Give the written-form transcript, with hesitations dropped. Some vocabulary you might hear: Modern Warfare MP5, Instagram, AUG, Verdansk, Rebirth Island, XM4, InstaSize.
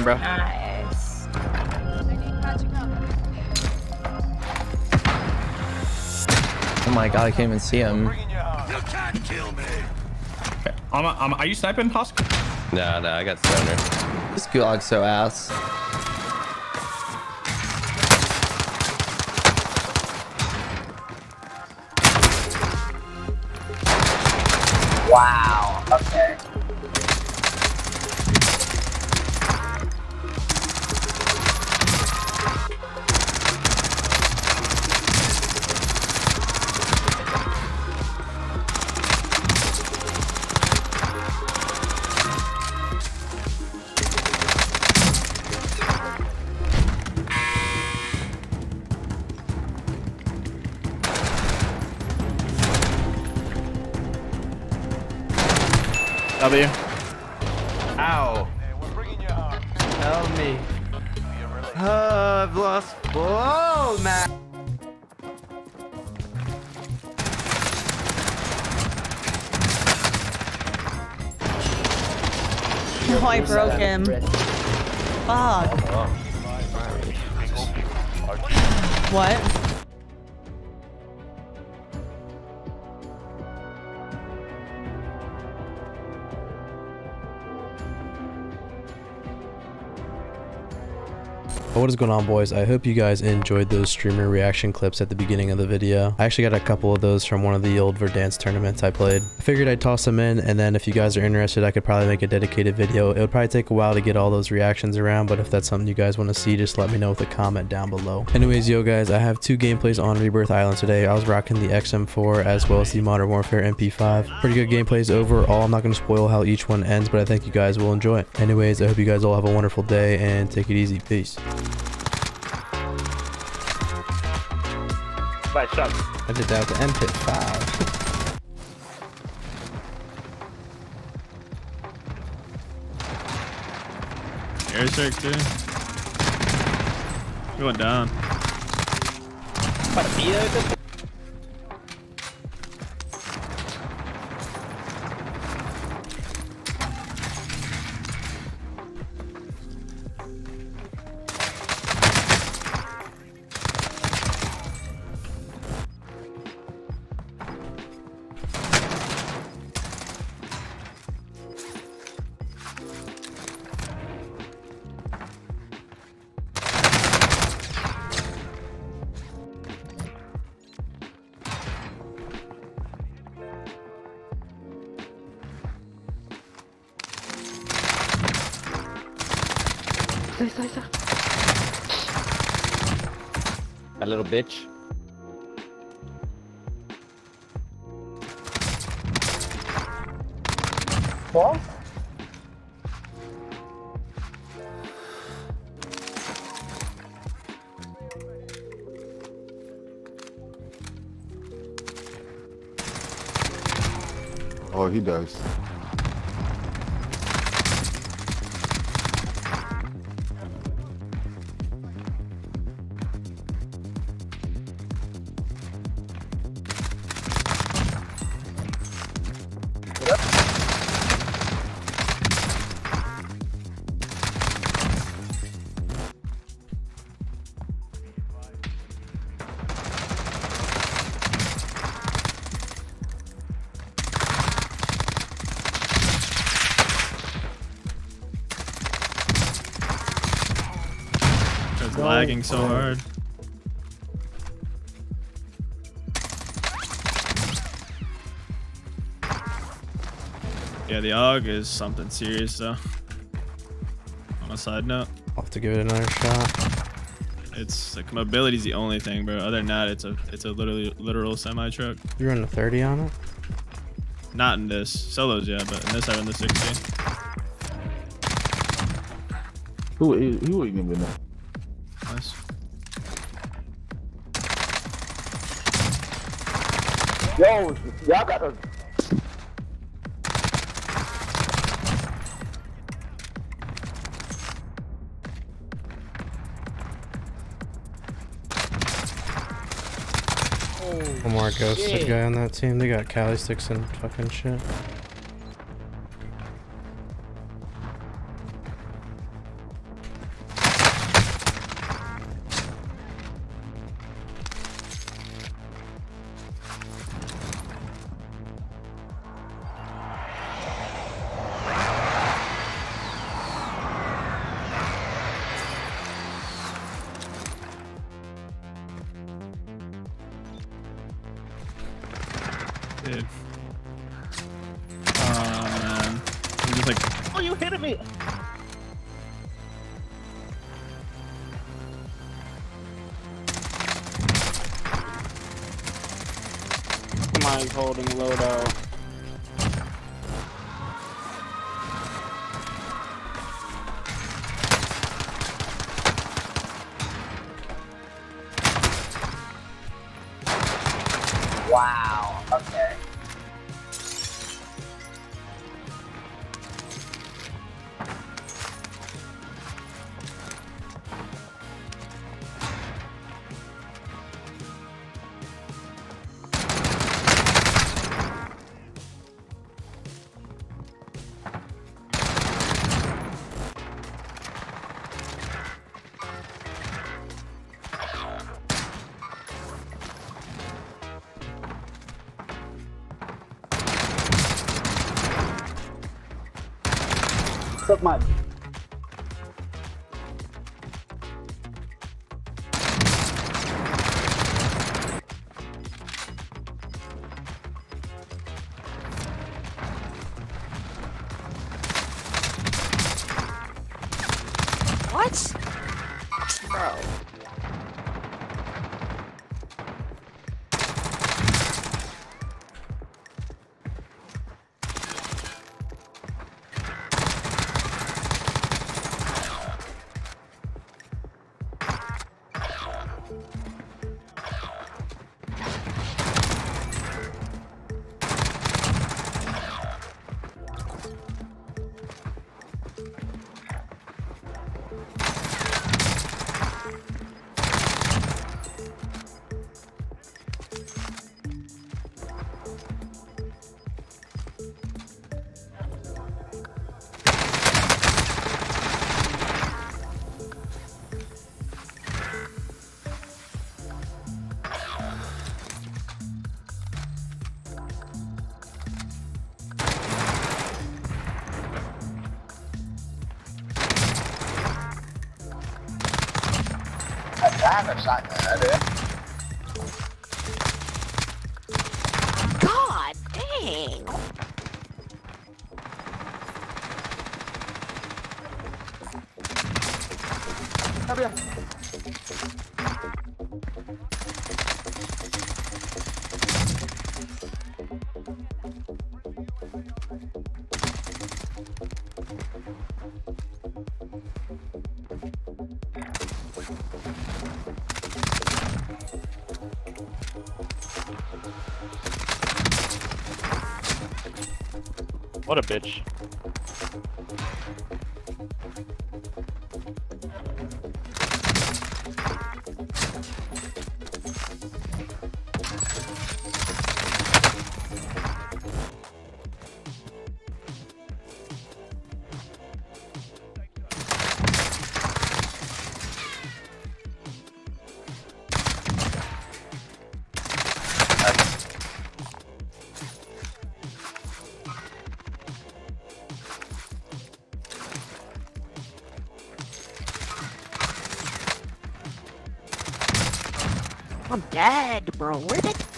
him, bro. Nice. Oh my god, I can't even see him. You can't kill me. Okay. Are you sniping, Hosk? No, no, I got stoner. This gulag's so ass. Wow. Okay. W. Ow. Hey, we're bringing you up. Help me. I've lost. Whoa, man. No, I broke him. Fuck. What? What is going on, boys? I hope you guys enjoyed those streamer reaction clips at the beginning of the video. I actually got a couple of those from one of the old Verdansk tournaments I played. I figured I'd toss them in, and then if you guys are interested, I could probably make a dedicated video. It would probably take a while to get all those reactions around, but if that's something you guys want to see, just let me know with a comment down below. Anyways, yo guys, I have two gameplays on Rebirth Island today. I was rocking the XM4 as well as the Modern Warfare MP5. Pretty good gameplays overall. I'm not going to spoil how each one ends, but I think you guys will enjoy it. Anyways, I hope you guys all have a wonderful day, and take it easy. Peace. Right, shot. I did that with the MP5. Airstrike too. Going down. That little bitch. What? Oh, he does. Lagging so hard. Yeah, the AUG is something serious though. On a side note, I'll have to give it another shot. It's like mobility's the only thing, bro. Other than that, it's a literal semi truck. You run a 30 on it? Not in this solos, yeah, but in this I run the 60. Who wouldn't even know? Nice. Yo, y'all got a... One more ghosted guy on that team. They got Cali sticks and fucking shit. Dude. I'm just like, oh, you hit me! Mine's holding low though. Wow, okay. Took my what? Bro. I have a shotgun, God dang! Up here. What a bitch. I'm dead, bro. Where did